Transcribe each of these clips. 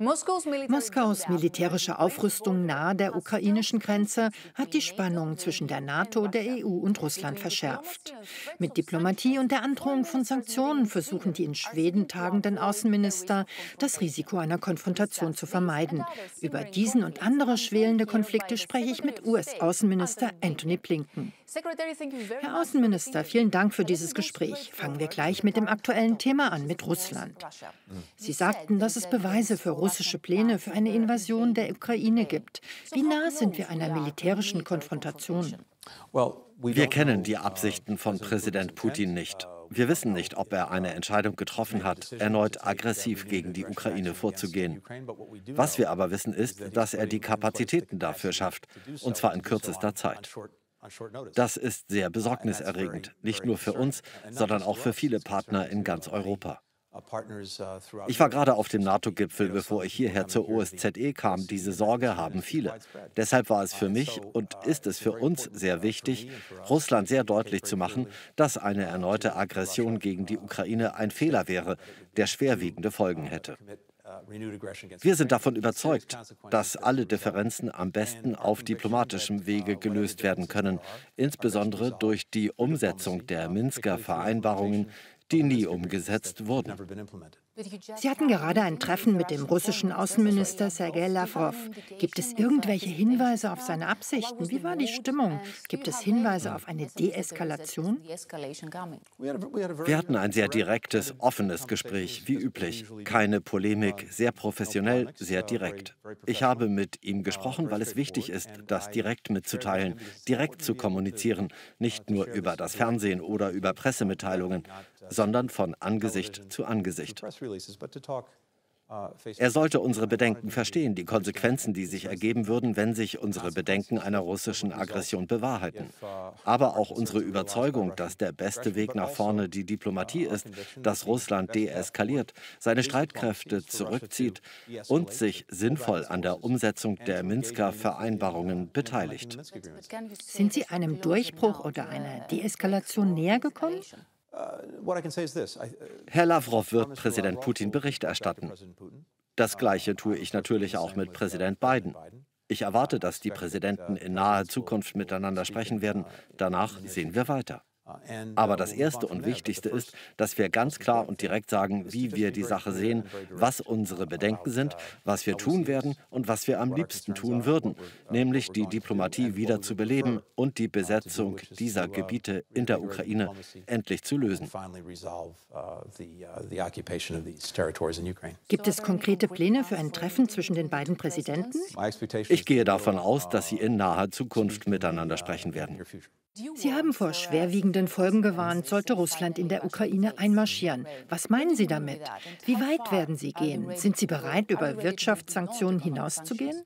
Moskaus militärische Aufrüstung nahe der ukrainischen Grenze hat die Spannung zwischen der NATO, der EU und Russland verschärft. Mit Diplomatie und der Androhung von Sanktionen versuchen die in Schweden tagenden Außenminister, das Risiko einer Konfrontation zu vermeiden. Über diesen und andere schwelende Konflikte spreche ich mit US-Außenminister Antony Blinken. Herr Außenminister, vielen Dank für dieses Gespräch. Fangen wir gleich mit dem aktuellen Thema an, mit Russland. Sie sagten, dass es Beweise für russische Pläne für eine Invasion der Ukraine gibt. Wie nah sind wir einer militärischen Konfrontation? Wir kennen die Absichten von Präsident Putin nicht. Wir wissen nicht, ob er eine Entscheidung getroffen hat, erneut aggressiv gegen die Ukraine vorzugehen. Was wir aber wissen, ist, dass er die Kapazitäten dafür schafft, und zwar in kürzester Zeit. Das ist sehr besorgniserregend, nicht nur für uns, sondern auch für viele Partner in ganz Europa. Ich war gerade auf dem NATO-Gipfel, bevor ich hierher zur OSZE kam. Diese Sorge haben viele. Deshalb war es für mich und ist es für uns sehr wichtig, Russland sehr deutlich zu machen, dass eine erneute Aggression gegen die Ukraine ein Fehler wäre, der schwerwiegende Folgen hätte. Wir sind davon überzeugt, dass alle Differenzen am besten auf diplomatischem Wege gelöst werden können, insbesondere durch die Umsetzung der Minsker Vereinbarungen, die nie umgesetzt wurden. Sie hatten gerade ein Treffen mit dem russischen Außenminister Sergej Lavrov. Gibt es irgendwelche Hinweise auf seine Absichten? Wie war die Stimmung? Gibt es Hinweise auf eine Deeskalation? Wir hatten ein sehr direktes, offenes Gespräch, wie üblich. Keine Polemik, sehr professionell, sehr direkt. Ich habe mit ihm gesprochen, weil es wichtig ist, das direkt mitzuteilen, direkt zu kommunizieren, nicht nur über das Fernsehen oder über Pressemitteilungen, sondern von Angesicht zu Angesicht. Er sollte unsere Bedenken verstehen, die Konsequenzen, die sich ergeben würden, wenn sich unsere Bedenken einer russischen Aggression bewahrheiten. Aber auch unsere Überzeugung, dass der beste Weg nach vorne die Diplomatie ist, dass Russland deeskaliert, seine Streitkräfte zurückzieht und sich sinnvoll an der Umsetzung der Minsker Vereinbarungen beteiligt. Sind Sie einem Durchbruch oder einer Deeskalation näher gekommen? Herr Lavrov wird Präsident Putin Bericht erstatten. Das Gleiche tue ich natürlich auch mit Präsident Biden. Ich erwarte, dass die Präsidenten in naher Zukunft miteinander sprechen werden. Danach sehen wir weiter. Aber das Erste und Wichtigste ist, dass wir ganz klar und direkt sagen, wie wir die Sache sehen, was unsere Bedenken sind, was wir tun werden und was wir am liebsten tun würden, nämlich die Diplomatie wieder zu beleben und die Besetzung dieser Gebiete in der Ukraine endlich zu lösen. Gibt es konkrete Pläne für ein Treffen zwischen den beiden Präsidenten? Ich gehe davon aus, dass sie in naher Zukunft miteinander sprechen werden. Sie haben vor schwerwiegenden Folgen gewarnt, sollte Russland in der Ukraine einmarschieren. Was meinen Sie damit? Wie weit werden Sie gehen? Sind Sie bereit, über Wirtschaftssanktionen hinauszugehen?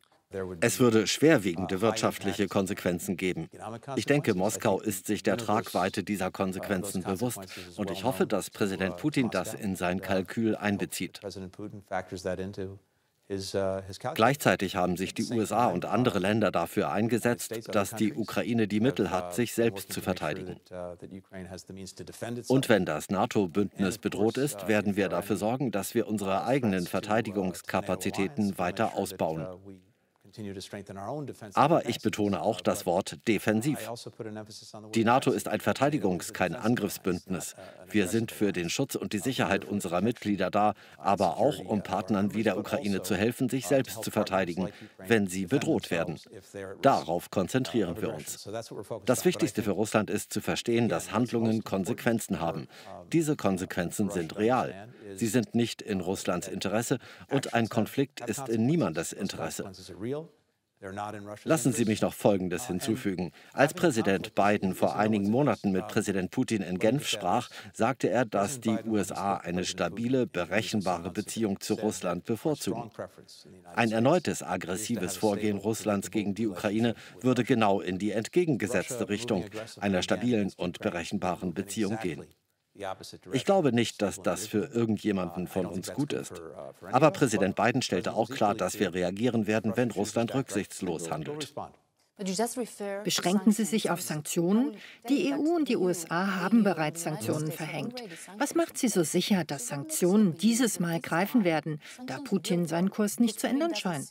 Es würde schwerwiegende wirtschaftliche Konsequenzen geben. Ich denke, Moskau ist sich der Tragweite dieser Konsequenzen bewusst. Und ich hoffe, dass Präsident Putin das in sein Kalkül einbezieht. Gleichzeitig haben sich die USA und andere Länder dafür eingesetzt, dass die Ukraine die Mittel hat, sich selbst zu verteidigen. Und wenn das NATO-Bündnis bedroht ist, werden wir dafür sorgen, dass wir unsere eigenen Verteidigungskapazitäten weiter ausbauen. Aber ich betone auch das Wort defensiv. Die NATO ist ein Verteidigungs-, kein Angriffsbündnis. Wir sind für den Schutz und die Sicherheit unserer Mitglieder da, aber auch um Partnern wie der Ukraine zu helfen, sich selbst zu verteidigen, wenn sie bedroht werden. Darauf konzentrieren wir uns. Das Wichtigste für Russland ist zu verstehen, dass Handlungen Konsequenzen haben. Diese Konsequenzen sind real. Sie sind nicht in Russlands Interesse und ein Konflikt ist in niemandes Interesse. Lassen Sie mich noch Folgendes hinzufügen. Als Präsident Biden vor einigen Monaten mit Präsident Putin in Genf sprach, sagte er, dass die USA eine stabile, berechenbare Beziehung zu Russland bevorzugen. Ein erneutes aggressives Vorgehen Russlands gegen die Ukraine würde genau in die entgegengesetzte Richtung einer stabilen und berechenbaren Beziehung gehen. Ich glaube nicht, dass das für irgendjemanden von uns gut ist. Aber Präsident Biden stellte auch klar, dass wir reagieren werden, wenn Russland rücksichtslos handelt. Beschränken Sie sich auf Sanktionen? Die EU und die USA haben bereits Sanktionen verhängt. Was macht Sie so sicher, dass Sanktionen dieses Mal greifen werden, da Putin seinen Kurs nicht zu ändern scheint?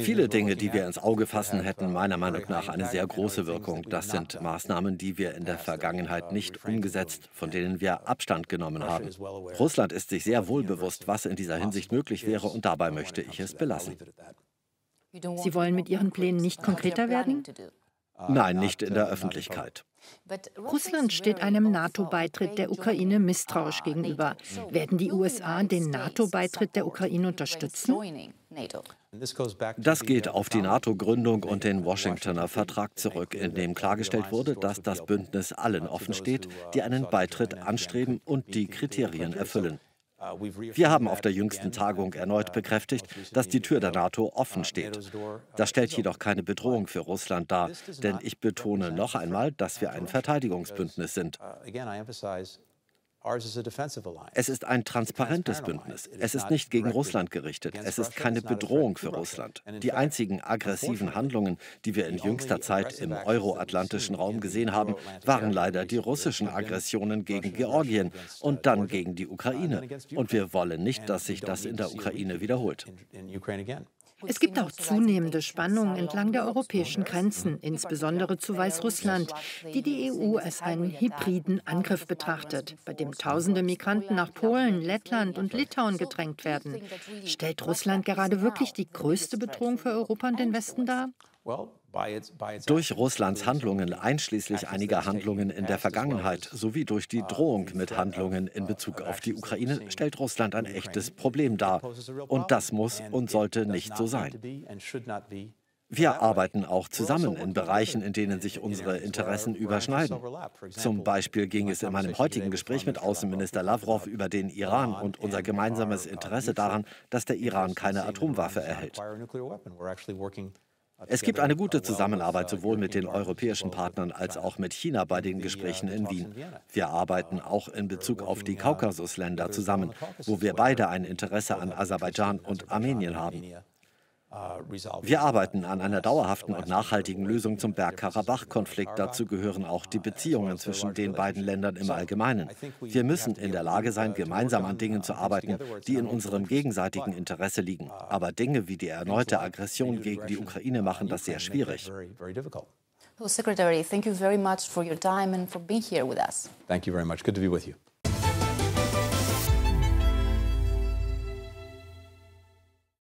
Viele Dinge, die wir ins Auge fassen, hätten meiner Meinung nach eine sehr große Wirkung. Das sind Maßnahmen, die wir in der Vergangenheit nicht umgesetzt, von denen wir Abstand genommen haben. Russland ist sich sehr wohl bewusst, was in dieser Hinsicht möglich wäre, und dabei möchte ich es belassen. Sie wollen mit Ihren Plänen nicht konkreter werden? Nein, nicht in der Öffentlichkeit. Russland steht einem NATO-Beitritt der Ukraine misstrauisch gegenüber. Werden die USA den NATO-Beitritt der Ukraine unterstützen? Das geht auf die NATO-Gründung und den Washingtoner Vertrag zurück, in dem klargestellt wurde, dass das Bündnis allen offen steht, die einen Beitritt anstreben und die Kriterien erfüllen. Wir haben auf der jüngsten Tagung erneut bekräftigt, dass die Tür der NATO offen steht. Das stellt jedoch keine Bedrohung für Russland dar, denn ich betone noch einmal, dass wir ein Verteidigungsbündnis sind. Es ist ein transparentes Bündnis. Es ist nicht gegen Russland gerichtet. Es ist keine Bedrohung für Russland. Die einzigen aggressiven Handlungen, die wir in jüngster Zeit im euroatlantischen Raum gesehen haben, waren leider die russischen Aggressionen gegen Georgien und dann gegen die Ukraine. Und wir wollen nicht, dass sich das in der Ukraine wiederholt. Es gibt auch zunehmende Spannungen entlang der europäischen Grenzen, insbesondere zu Weißrussland, die die EU als einen hybriden Angriff betrachtet, bei dem tausende Migranten nach Polen, Lettland und Litauen gedrängt werden. Stellt Russland gerade wirklich die größte Bedrohung für Europa und den Westen dar? Durch Russlands Handlungen, einschließlich einiger Handlungen in der Vergangenheit, sowie durch die Drohung mit Handlungen in Bezug auf die Ukraine, stellt Russland ein echtes Problem dar. Und das muss und sollte nicht so sein. Wir arbeiten auch zusammen in Bereichen, in denen sich unsere Interessen überschneiden. Zum Beispiel ging es in meinem heutigen Gespräch mit Außenminister Lavrov über den Iran und unser gemeinsames Interesse daran, dass der Iran keine Atomwaffe erhält. Es gibt eine gute Zusammenarbeit sowohl mit den europäischen Partnern als auch mit China bei den Gesprächen in Wien. Wir arbeiten auch in Bezug auf die Kaukasusländer zusammen, wo wir beide ein Interesse an Aserbaidschan und Armenien haben. Wir arbeiten an einer dauerhaften und nachhaltigen Lösung zum Bergkarabach-Konflikt. Dazu gehören auch die Beziehungen zwischen den beiden Ländern im Allgemeinen. Wir müssen in der Lage sein, gemeinsam an Dingen zu arbeiten, die in unserem gegenseitigen Interesse liegen. Aber Dinge wie die erneute Aggression gegen die Ukraine machen das sehr schwierig. Herr Secretary, thank you very much for your time and for being here with us. Thank you very much. Good to be with you.